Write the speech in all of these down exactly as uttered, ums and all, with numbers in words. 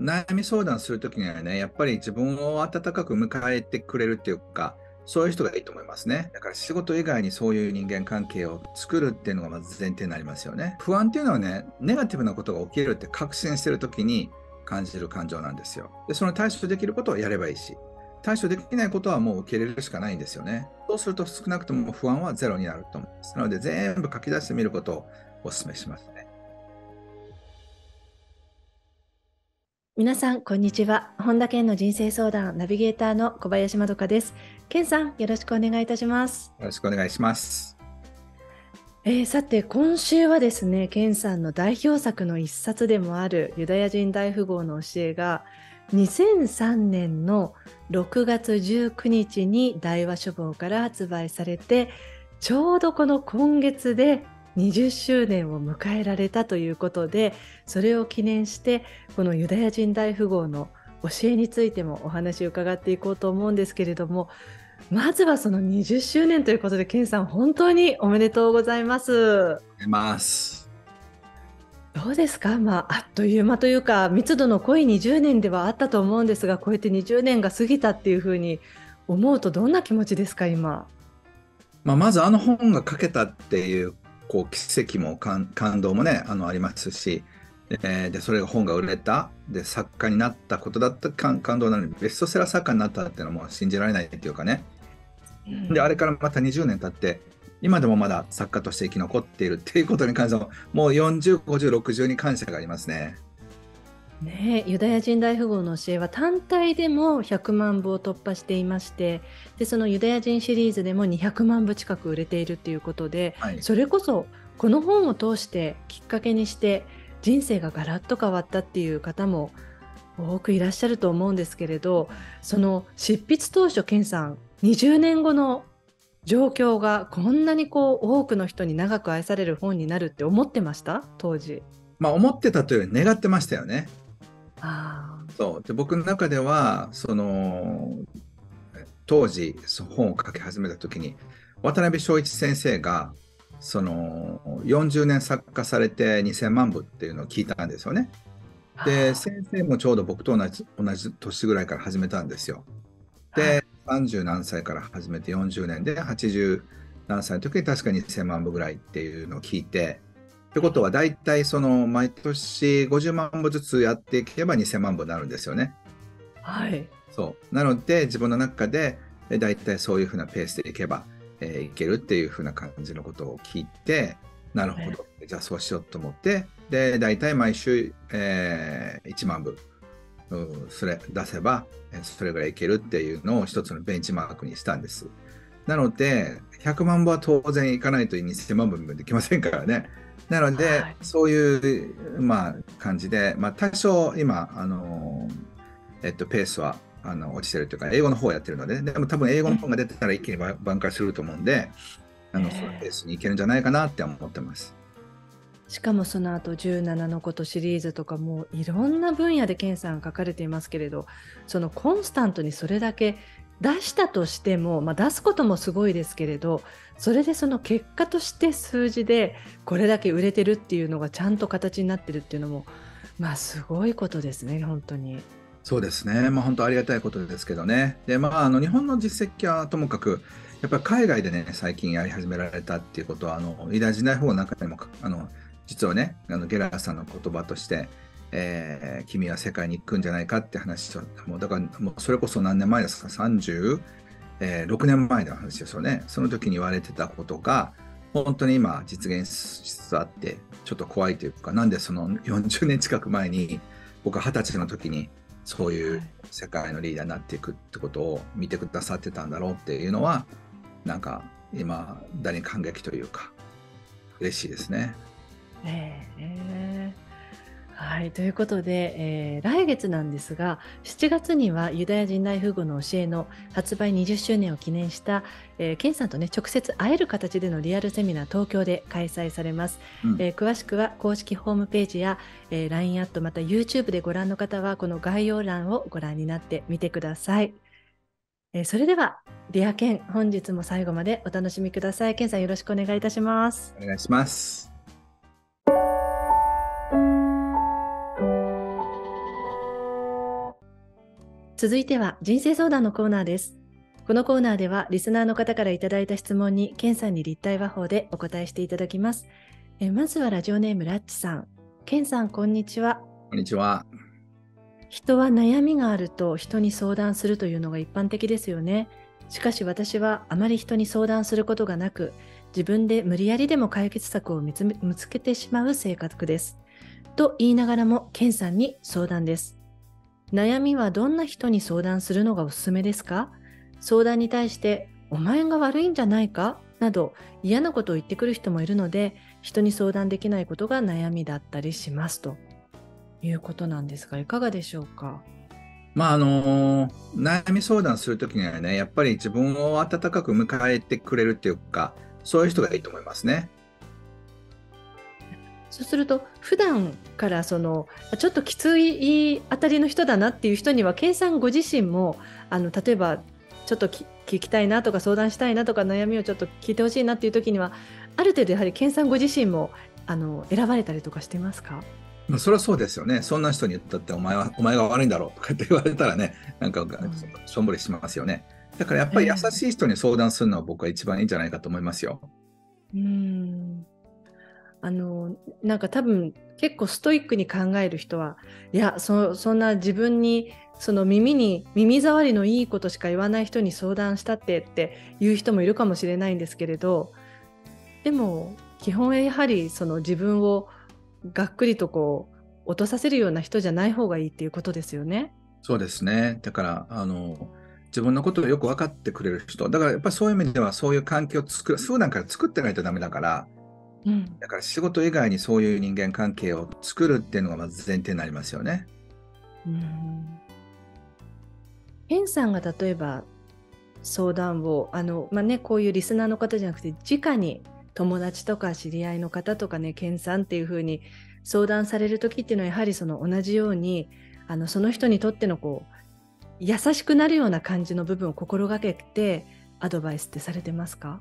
悩み相談するときにはね、やっぱり自分を温かく迎えてくれるっていうか、そういう人がいいと思いますね。だから仕事以外にそういう人間関係を作るっていうのがまず前提になりますよね。不安っていうのはね、ネガティブなことが起きるって確信してるときに感じる感情なんですよ。で、その対処できることをやればいいし、対処できないことはもう受け入れるしかないんですよね。そうすると少なくとも不安はゼロになると思います。なので全部書き出してみることをお勧めしますね。皆さんこんにちは。本田健の人生相談ナビゲーターの小林まどかです。健さん、よろしくお願いいたします。よろしくお願いします。えー、さて今週はですね、健さんの代表作の一冊でもあるユダヤ人大富豪の教えがにせんさんねんのろくがつじゅうくにちに大和書房から発売されて、ちょうどこの今月でにじゅっしゅうねんを迎えられたということで、それを記念してこのユダヤ人大富豪の教えについてもお話を伺っていこうと思うんですけれども、まずはそのにじゅっしゅうねんということで、健さん本当におめでとうございます。どうですか、まあ、あっという間というか密度の濃いにじゅうねんではあったと思うんですが、こうやってにじゅうねんが過ぎたっていうふうに思うとどんな気持ちですか今。まあ、まずあの本が書けたっていうこう奇跡も感動もね、あのありますし、えー、でそれが本が売れた、で作家になったことだった感動なのにベストセラー作家になったっていうのも信じられないっていうかね、うん、であれからまたにじゅうねん経って今でもまだ作家として生き残っているっていうことに関しても、もうよんじゅう、ごじゅう、ろくじゅうに感謝がありますね。ねえ、ユダヤ人大富豪の教えは単体でもひゃくまんぶを突破していまして、でそのユダヤ人シリーズでもにひゃくまんぶ近く売れているということで、はい、それこそこの本を通してきっかけにして人生がガラッと変わったっていう方も多くいらっしゃると思うんですけれど、その執筆当初、健さんにじゅうねんごの状況がこんなにこう多くの人に長く愛される本になるって思ってました当時。まあ、思ってたというより願ってましたよね。あそうで僕の中ではその当時本を書き始めた時に渡辺正一先生がそのよんじゅうねん作家されてにせんまんぶっていうのを聞いたんですよね。で先生もちょうど僕と同じ、同じ年ぐらいから始めたんですよ。でさんじゅうなんさいから始めてよんじゅうねんではちじゅうなんさいの時に確かにせんまんぶぐらいっていうのを聞いて。ってことはだいたいその毎年ごじゅうまんぶずつやっていけばにせんまんぶになるんですよね。はい。そう。なので自分の中でだいたいそういうふうなペースでいけば、えー、いけるっていうふうな感じのことを聞いて、なるほど、はい、じゃあそうしようと思って、でだいたい毎週、えー、いちまんぶそれ出せばそれぐらいいけるっていうのを一つのベンチマークにしたんです。なのでひゃくまんぶは当然いかないとにせんまんぶもできませんからね。なので、はい、そういう、まあ、感じで、まあ、多少今、あのーえっと、ペースはあの落ちてるというか英語の方をやってるので、でも多分英語の本が出てたら一気に挽回すると思うんで、あのそのペースにいけるんじゃないかなって思ってます。しかもその後じゅうななのことシリーズとかもういろんな分野で健さん書かれていますけれど、そのコンスタントにそれだけ出したとしても、まあ、出すこともすごいですけれど、それでその結果として数字でこれだけ売れてるっていうのがちゃんと形になってるっていうのも、まあすごいことですね本当に。そうですね、まあ、本当ありがたいことですけどね。で、まあ、あの日本の実績はともかくやっぱり海外でね最近やり始められたっていうことは、あのユダヤ人大富豪の中でもあの実はね、あのゲラーさんの言葉として、えー、君は世界に行くんじゃないかって話を、もうだからもうそれこそ何年前ですか、さんじゅうろくねんまえの話ですよね。その時に言われてたことが本当に今実現しつつあって、ちょっと怖いというか、なんでそのよんじゅうねん近く前に僕ははたちの時にそういう世界のリーダーになっていくってことを見てくださってたんだろうっていうのは、なんか今誰に感激というか嬉しいですね。えーはい、ということで、えー、来月なんですがしちがつにはユダヤ人大富豪の教えの発売にじゅっしゅうねんを記念した、えー、健さんとね直接会える形でのリアルセミナー東京で開催されます、うん、えー、詳しくは公式ホームページや、えー、ライン アットまた ユーチューブ でご覧の方はこの概要欄をご覧になってみてください。えー、それではディア健、本日も最後までお楽しみください。健さんよろしくお願いいたします。お願いします。続いては人生相談のコーナーです。このコーナーではリスナーの方からいただいた質問にケンさんに立体話法でお答えしていただきます。えまずはラジオネームラッチさん。ケンさん、こんにちは。こんにちは。人は悩みがあると人に相談するというのが一般的ですよね。しかし私はあまり人に相談することがなく、自分で無理やりでも解決策を見つけてしまう性格です。と言いながらもケンさんに相談です。悩みはどんな人に相談するのがおすすめですか？相談に対してお前が悪いんじゃないかなど嫌なことを言ってくる人もいるので、人に相談できないことが悩みだったりしますということなんですが、いかがでしょうか？まああのー、悩み相談するときにはね、やっぱり自分を温かく迎えてくれるっていうか、そういう人がいいと思いますね。そうすると普段からそのちょっときついあたりの人だなっていう人には、ケンさんご自身もあの例えばちょっとき聞きたいなとか相談したいなとか悩みをちょっと聞いてほしいなっていう時には、ある程度やはりケンさんご自身もあの選ばれたりとかしてますか？まあ、それはそうですよね。そんな人に言ったってお前はお前が悪いんだろうとかって言われたらね、なんかしょんぼりしますよね。だからやっぱり優しい人に相談するのは僕は一番いいんじゃないかと思いますよ。うーん、あのなんか多分結構ストイックに考える人は、いや そ, そんな自分にその耳に耳障りのいいことしか言わない人に相談したってっていう人もいるかもしれないんですけれど、でも基本はやはりその自分をがっくりとこう落とさせるような人じゃない方がいいっていうことですよね。そうですね。だからあの自分のことをよく分かってくれる人だから、やっぱりそういう意味ではそういう環境を作る普段から作ってないとダメだから、うん、だから仕事以外にそういう人間関係を作るっていうのがまず前提になりますよね。ケンさんが例えば相談をあの、まあね、こういうリスナーの方じゃなくて直に友達とか知り合いの方とかね、ケンさんっていう風に相談される時っていうのは、やはりその同じようにあのその人にとってのこう優しくなるような感じの部分を心がけてアドバイスってされてますか？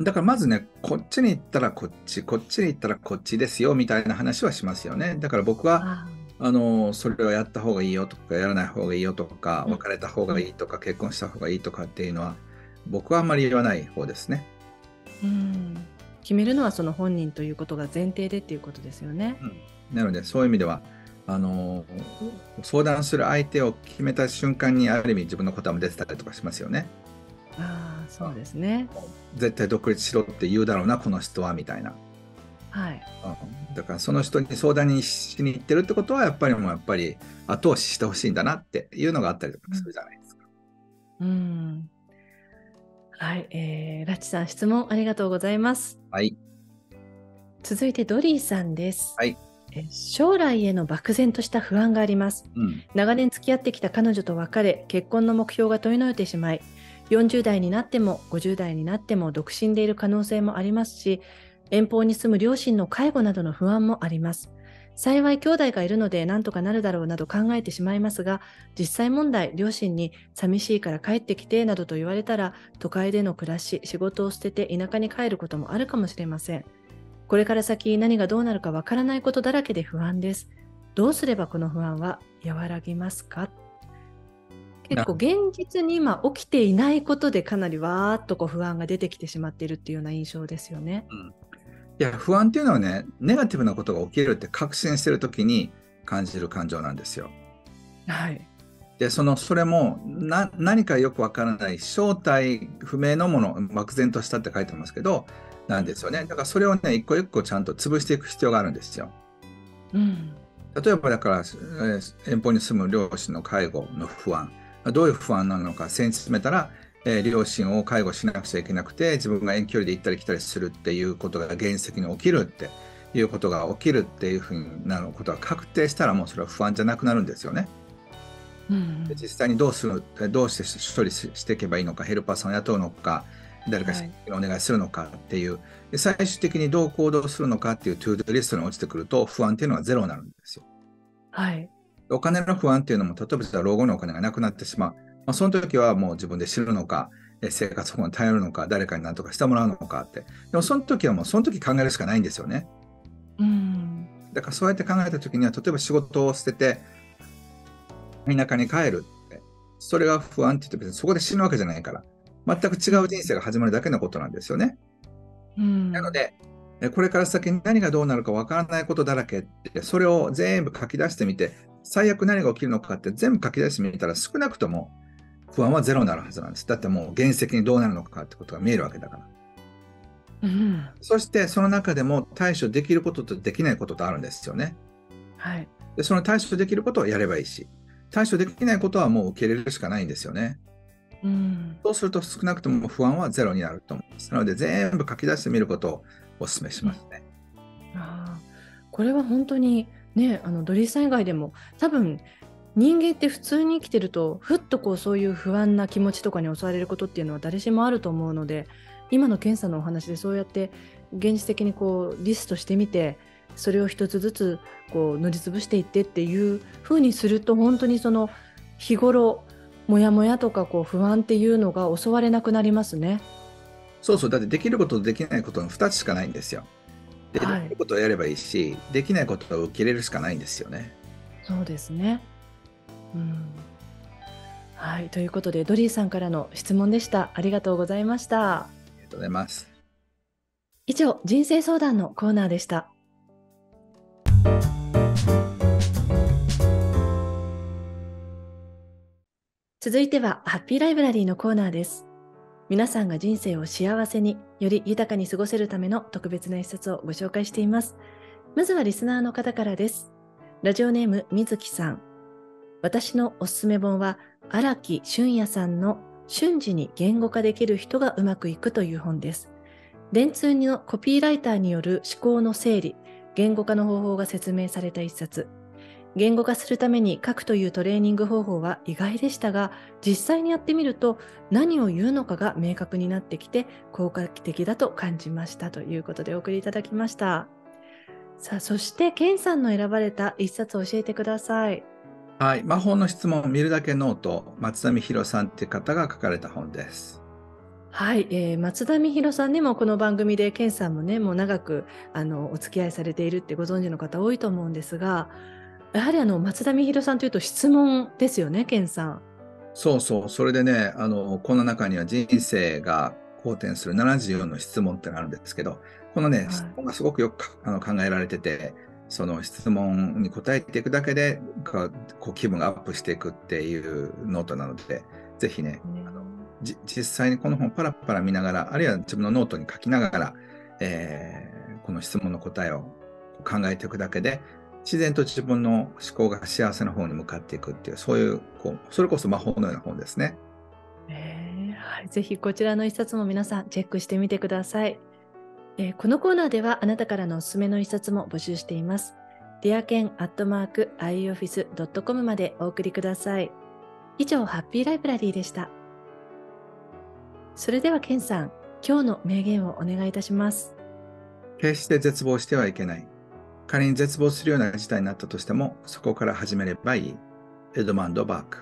だからまずね、こっちに行ったらこっち、こっちに行ったらこっちですよみたいな話はしますよね。だから僕はあのそれをやった方がいいよとかやらない方がいいよとか、別れた方がいいとか結婚した方がいいとかっていうのは僕はあんまり言わない方ですね。うん、決めるのはその本人ということが前提でっていうことですよね。うん、なのでそういう意味ではあの相談する相手を決めた瞬間にある意味自分の答えも出てたりとかしますよね。ああ、そうですね。絶対独立しろって言うだろうなこの人はみたいな。はい、うん、だからその人に相談にしに行ってるってことはやっぱりもうやっぱり後押ししてほしいんだなっていうのがあったりとかするじゃないですか。うん、うん、はい、えー、ラッチさん質問ありがとうございます。はい。続いてドリーさんです。はい。え、将来への漠然とした不安があります。うん、長年付き合ってきた彼女と別れ、結婚の目標が遠のいてしまい、よんじゅう代になってもごじゅう代になっても独身でいる可能性もありますし、遠方に住む両親の介護などの不安もあります。幸い兄弟がいるので何とかなるだろうなど考えてしまいますが、実際問題、両親に寂しいから帰ってきてなどと言われたら、都会での暮らし、仕事を捨てて田舎に帰ることもあるかもしれません。これから先何がどうなるかわからないことだらけで不安です。どうすればこの不安は和らぎますか？結構現実に今起きていないことでかなりわーっとこう不安が出てきてしまっているっていうような印象ですよね。うん、いや不安っていうのはね、ネガティブなことが起きるって確信してるときに感じる感情なんですよ。はい、でそのそれもな何かよくわからない正体不明のもの、漠然としたって書いてますけどなんですよね。だからそれをね一個一個ちゃんと潰していく必要があるんですよ。うん、例えばだから遠方に住む両親の介護の不安、どういう不安なのか先に進めたら、えー、両親を介護しなくちゃいけなくて自分が遠距離で行ったり来たりするっていうことが現実的に起きるっていうことが起きるっていうふうなことが確定したら、もうそれは不安じゃなくなるんですよね。うん、で実際にどうするどうして処理していけばいいのか、ヘルパーさんを雇うのか誰かお願いするのかっていう、はい、で最終的にどう行動するのかっていうトゥードゥリストに落ちてくると不安っていうのはゼロになるんですよ。はい、お金の不安っていうのも、例えば老後のお金がなくなってしまう。まあ、その時はもう自分で知るのか、生活保護に頼るのか、誰かに何とかしてもらうのかって。でもその時はもうその時考えるしかないんですよね。うん。だからそうやって考えた時には、例えば仕事を捨てて田舎に帰るってそれが不安って言って別にそこで死ぬわけじゃないから、全く違う人生が始まるだけのことなんですよね。うん、なのでこれから先に何がどうなるかわからないことだらけって、それを全部書き出してみて、最悪何が起きるのかって全部書き出してみたら、少なくとも不安はゼロになるはずなんです。だってもう原石にどうなるのかってことが見えるわけだから、うん、そしてその中でも対処できることとできないこととあるんですよね、はい、でその対処できることをやればいいし、対処できないことはもう受け入れるしかないんですよね、うん、そうすると少なくとも不安はゼロになると思います。なので全部書き出してみることをお勧めしますね。あ、これは本当にね、あのドリーさん以外でも多分人間って普通に生きてるとふっとこうそういう不安な気持ちとかに襲われることっていうのは誰しもあると思うので、今の健さんのお話でそうやって現実的にこうリストしてみて、それを一つずつこう塗りつぶしていってっていう風にすると、本当にその日頃モヤモヤとかこう不安っていうのが襲われなくなりますね。そうそう、だってできることとできないことのふたつしかないんですよ。で、はい、できることをやればいいし、できないことを受け入れるしかないんですよね。そうですね、うん、はい。ということでドリーさんからの質問でした。ありがとうございました。ありがとうございます。以上、人生相談のコーナーでした。続いてはハッピーライブラリーのコーナーです。皆さんが人生を幸せに、より豊かに過ごせるための特別な一冊をご紹介しています。まずはリスナーの方からです。ラジオネームみずきさん。私のおすすめ本は荒木俊也さんの瞬時に言語化できる人がうまくいくという本です。電通のコピーライターによる思考の整理、言語化の方法が説明された一冊。言語化するために書くというトレーニング方法は意外でしたが、実際にやってみると何を言うのかが明確になってきて効果的だと感じましたということでお送りいただきました。さあ、そして健さんの選ばれた一冊を教えてください。はい、魔法の質問を見るだけノート、松田美博さんという方が書かれた本です。はい、えー、松田美博さんね、もこの番組で健さんもね、もう長くあのお付き合いされているってご存知の方多いと思うんですが、やはりあの松田美博さんというと質問ですよね、健さん。そうそう、それでね、あのこの中には人生が好転するななじゅうよんの質問ってのがあるんですけど、このね、はい、質問がすごくよくあの考えられてて、その質問に答えていくだけでこう気分がアップしていくっていうノートなので、ぜひね、うん、あのじ実際にこの本パラパラ見ながら、あるいは自分のノートに書きながら、えー、この質問の答えを考えていくだけで、自然と自分の思考が幸せの方に向かっていくっていう、そういう、こうそれこそ魔法のような本ですね、えーはい、ぜひこちらの一冊も皆さんチェックしてみてください、えー、このコーナーではあなたからのおすすめの一冊も募集しています。 ディアケンアットマークアイオフィスドットコム までお送りください。以上、ハッピーライブラリーでした。それでは健さん、今日の名言をお願いいたします。決して絶望してはいけない。仮に絶望するような事態になったとしても、そこから始めればいい。エドマンド・バーク。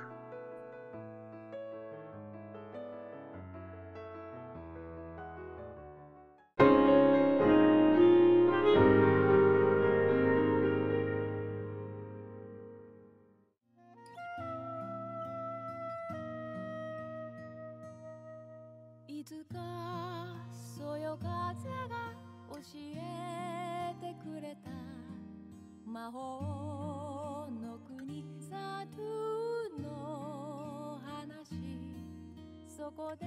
いつかそよ風が教えてくれた魔法の国サトゥの話、そこで